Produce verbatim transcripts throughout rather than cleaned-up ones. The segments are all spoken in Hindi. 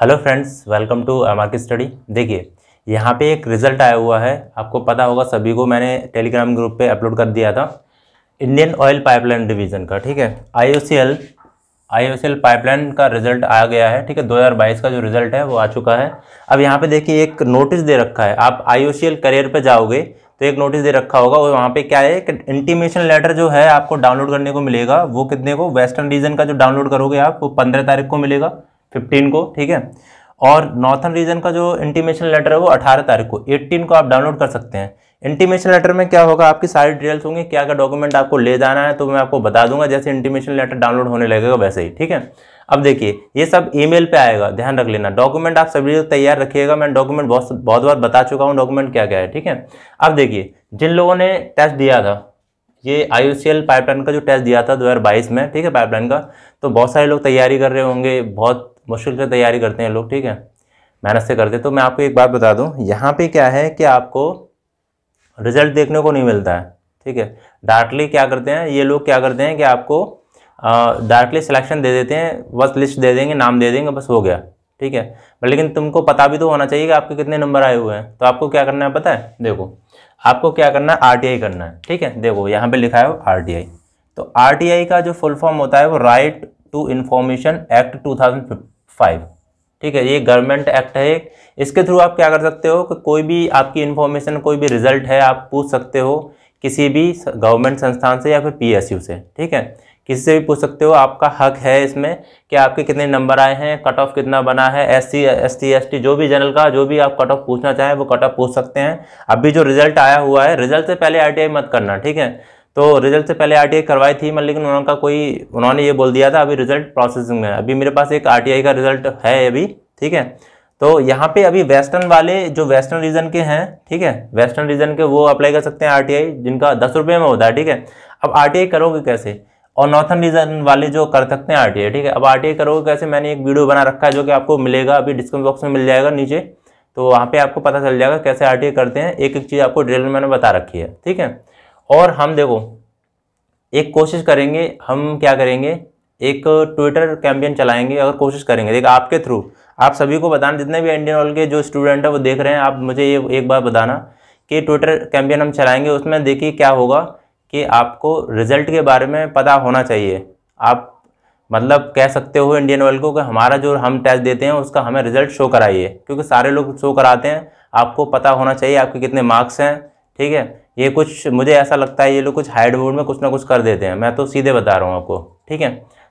Hello friends, welcome to M R की स्टडी। देखिए यहाँ पे एक रिज़ल्ट आया हुआ है, आपको पता होगा, सभी को मैंने टेलीग्राम ग्रुप पे अपलोड कर दिया था, इंडियन ऑयल पाइपलाइन डिवीज़न का। ठीक है, आईओसीएल आईओसीएल पाइपलाइन का रिज़ल्ट आ गया है। ठीक है, दो हज़ार बाईस का जो रिज़ल्ट है वो आ चुका है। अब यहाँ पे देखिए एक नोटिस दे रखा है, आप आईओसीएल करियर पर जाओगे तो एक नोटिस दे रखा होगा, और वहाँ पे क्या है, एक इंटीमेशन लेटर जो है आपको डाउनलोड करने को मिलेगा। वो कितने को, वेस्टर्न रीजन का जो डाउनलोड करोगे आप वो पंद्रह तारीख को मिलेगा, फिफ्टीन को। ठीक है, और नॉर्थन रीजन का जो इंटीमेशन लेटर है वो अठारह तारीख को, एटीन को आप डाउनलोड कर सकते हैं। इंटीमेशन लेटर में क्या होगा, आपकी सारी डिटेल्स होंगी, क्या क्या डॉक्यूमेंट आपको ले जाना है तो मैं आपको बता दूंगा जैसे इंटीमेशन लेटर डाउनलोड होने लगेगा वैसे ही। ठीक है, अब देखिए ये सब ईमेल पे आएगा, ध्यान रख लेना। डॉक्यूमेंट आप सभी तैयार रखिएगा, मैं डॉक्यूमेंट बहुत बहुत बार बता चुका हूँ डॉक्यूमेंट क्या क्या है। ठीक है, अब देखिए जिन लोगों ने टेस्ट दिया था, ये आईओसीएल पाइपलाइन का जो टेस्ट दिया था दो हज़ार बाईस में, ठीक है, पाइपलाइन का, तो बहुत सारे लोग तैयारी कर रहे होंगे, बहुत मुश्किल से तैयारी करते हैं लोग। ठीक है, मेहनत से करते। तो मैं आपको एक बात बता दूं, यहाँ पे क्या है कि आपको रिजल्ट देखने को नहीं मिलता है। ठीक है, डायरेक्टली क्या करते हैं ये लोग, क्या करते हैं कि आपको डायरेक्टली सिलेक्शन दे देते हैं, बस लिस्ट दे देंगे, नाम दे देंगे, बस हो गया। ठीक है, लेकिन तुमको पता भी तो होना चाहिए कि आपके कितने नंबर आए हुए हैं। तो आपको क्या करना है पता है, देखो आपको क्या करना है, आरटीआई करना है। ठीक है, देखो यहाँ पे लिखा है आरटीआई। तो आरटीआई का जो फुल फॉर्म होता है वो right to information act two thousand five. ठीक है, ये गवर्नमेंट एक्ट है। इसके थ्रू आप क्या कर सकते हो कि कोई भी आपकी इन्फॉर्मेशन, कोई भी रिजल्ट है आप पूछ सकते हो किसी भी गवर्नमेंट संस्थान से या फिर पीएसयू से। ठीक है, किसी से भी पूछ सकते हो, आपका हक है इसमें कि आपके कितने नंबर आए हैं, कट ऑफ कितना बना है, एससी एसटी एसटी जो भी जनरल का जो भी आप कट ऑफ पूछना चाहें वो कट ऑफ पूछ सकते हैं। अभी जो रिजल्ट आया हुआ है, रिजल्ट से पहले आरटीआई मत करना। ठीक है, तो रिजल्ट से पहले आरटीआई करवाई थी मैं, लेकिन उनका कोई उन्होंने ये बोल दिया था अभी रिजल्ट प्रोसेसिंग में है। अभी मेरे पास एक आरटीआई का रिजल्ट है अभी। ठीक है, तो यहाँ पे अभी वेस्टर्न वाले जो वेस्टर्न रीजन के हैं, ठीक है, वेस्टर्न रीजन के वो अप्लाई कर सकते हैं आरटीआई, जिनका दस रुपये में होता है। ठीक है, अब आरटीआई करोगे कैसे, और नॉर्थन रीजन वाले जो कर सकते हैं आरटीआई। ठीक है, अब आरटीआई करोगे कैसे, मैंने एक वीडियो बना रखा है जो कि आपको मिलेगा, अभी डिस्क्रिप्शन बॉक्स में मिल जाएगा नीचे, तो वहाँ पे आपको पता चल जाएगा कैसे आरटीआई करते हैं। एक एक चीज़ आपको डिटेल में मैंने बता रखी है। ठीक है, और हम देखो एक कोशिश करेंगे, हम क्या करेंगे, एक ट्विटर कैंपेन चलाएंगे और कोशिश करेंगे, देखिए आपके थ्रू आप सभी को बताना, जितने भी इंडियन ऑयल के जो स्टूडेंट है वो देख रहे हैं, आप मुझे ये एक बार बताना कि ट्विटर कैंपेन हम चलाएँगे। उसमें देखिए क्या होगा कि आपको रिज़ल्ट के बारे में पता होना चाहिए, आप मतलब कह सकते हो इंडियन ऑयल को कि हमारा जो हम टेस्ट देते हैं उसका हमें रिज़ल्ट शो कराइए, क्योंकि सारे लोग शो कराते हैं। आपको पता होना चाहिए आपके कितने मार्क्स हैं। ठीक है, ये कुछ मुझे ऐसा लगता है ये लोग कुछ हाइड बोर्ड में कुछ ना कुछ कर देते हैं, मैं तो सीधे बता रहा हूँ आपको। ठीक है,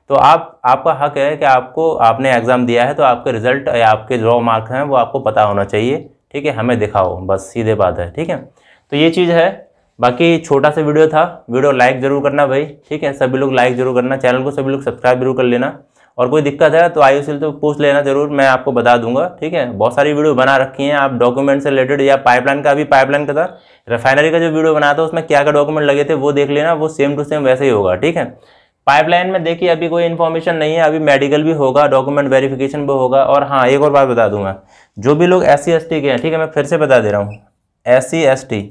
तो आप आपका हक है कि आपको आपने एग्ज़ाम दिया है तो आपके रिज़ल्ट या आपके जो मार्क्स हैं वो आपको पता होना चाहिए। ठीक है, हमें दिखाओ, बस सीधे बात है। ठीक है, तो ये चीज़ है। बाकी छोटा सा वीडियो था, वीडियो लाइक ज़रूर करना भाई। ठीक है, सभी लोग लाइक ज़रूर करना, चैनल को सभी लोग सब्सक्राइब जरूर कर लेना, और कोई दिक्कत है तो आईओसीएल तो पूछ लेना ज़रूर, मैं आपको बता दूंगा। ठीक है, बहुत सारी वीडियो बना रखी हैं आप डॉक्यूमेंट से रिलेटेड, या पाइपलाइन का, अभी पाइपलाइन का था, रिफाइनरी का जो वीडियो बनाया था उसमें क्या क्या डॉक्यूमेंट लगे थे वो देख लेना, वो सेम टू सेम वैसे ही होगा। ठीक है, पाइपलाइन में देखिए अभी कोई इन्फॉर्मेशन नहीं है, अभी मेडिकल भी होगा, डॉक्यूमेंट वेरिफिकेशन भी होगा। और हाँ, एक और बात बता दूंगा, जो भी लोग एस सी एस टी के हैं, ठीक है, मैं फिर से बता दे रहा हूँ, एस सी एस टी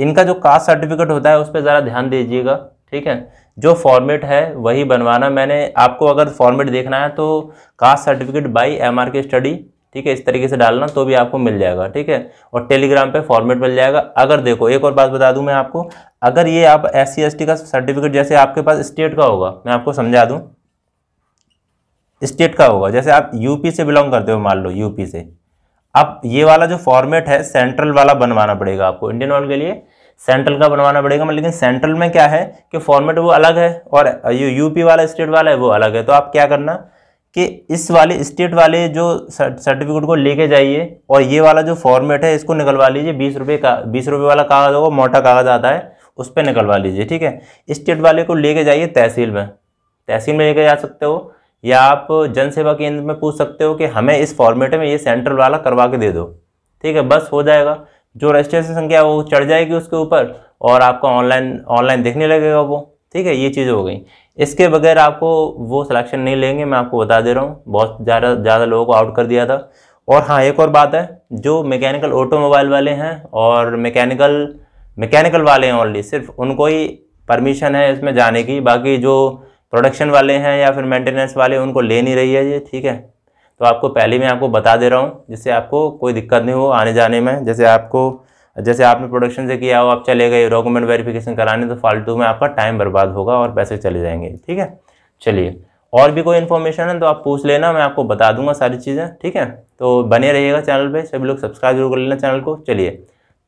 इनका जो कास्ट सर्टिफिकेट होता है उस पर ज़रा ध्यान दीजिएगा। ठीक है, जो फॉर्मेट है वही बनवाना, मैंने आपको अगर फॉर्मेट देखना है तो caste certificate by M R की स्टडी, ठीक है, इस तरीके से डालना तो भी आपको मिल जाएगा। ठीक है, और टेलीग्राम पे फॉर्मेट मिल जाएगा। अगर देखो एक और बात बता दूं मैं आपको, अगर ये आप एस सी एस टी का सर्टिफिकेट जैसे आपके पास स्टेट का होगा, मैं आपको समझा दूँ, स्टेट का होगा, जैसे आप यूपी से बिलोंग करते हो, मान लो यूपी से, अब ये वाला जो फॉर्मेट है सेंट्रल वाला बनवाना पड़ेगा आपको, इंडियन ऑयल के लिए सेंट्रल का बनवाना पड़ेगा। लेकिन सेंट्रल में क्या है कि फॉर्मेट वो अलग है, और ये यूपी वाला स्टेट वाला है वो अलग है। तो आप क्या करना कि इस वाले स्टेट वाले जो सर्टिफिकेट को लेके जाइए, और ये वाला जो फॉर्मेट है इसको निकलवा लीजिए, बीस रुपये का बीस रुपये वाला कागज़ होगा, मोटा कागज़ आता है, उस पर निकलवा लीजिए। ठीक है, स्टेट वाले को लेके जाइए तहसील में, तहसील में लेके जा सकते हो, या आप जन सेवा केंद्र में पूछ सकते हो कि हमें इस फॉर्मेट में ये सेंट्रल वाला करवा के दे दो। ठीक है, बस हो जाएगा, जो रजिस्ट्रेशन संख्या वो चढ़ जाएगी उसके ऊपर, और आपका ऑनलाइन ऑनलाइन देखने लगेगा वो। ठीक है, ये चीज़ हो गई। इसके बगैर आपको वो सिलेक्शन नहीं लेंगे, मैं आपको बता दे रहा हूँ, बहुत ज़्यादा ज़्यादा लोगों को आउट कर दिया था। और हाँ, एक और बात है, जो मैकेनिकल ऑटोमोबाइल वाले हैं और मैकेनिकल मैकेनिकल वाले हैं ओनली, सिर्फ उनको ही परमिशन है इसमें जाने की, बाकी जो प्रोडक्शन वाले हैं या फिर मेंटेनेंस वाले उनको ले नहीं रही है ये। ठीक है, तो आपको पहले मैं आपको बता दे रहा हूँ, जिससे आपको कोई दिक्कत नहीं हो आने जाने में। जैसे आपको जैसे आपने प्रोडक्शन से किया हो, आप चले गए डॉक्यूमेंट वेरिफिकेशन कराने, तो फालतू में आपका टाइम बर्बाद होगा और पैसे चले जाएंगे। ठीक है, चलिए और भी कोई इन्फॉर्मेशन है तो आप पूछ लेना, मैं आपको बता दूंगा सारी चीज़ें। ठीक है, तो बने रहिएगा चैनल पे, सभी लोग सब्सक्राइब जरूर कर लेना चैनल को। चलिए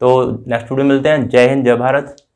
तो नेक्स्ट वीडियो मिलते हैं। जय हिंद, जय भारत।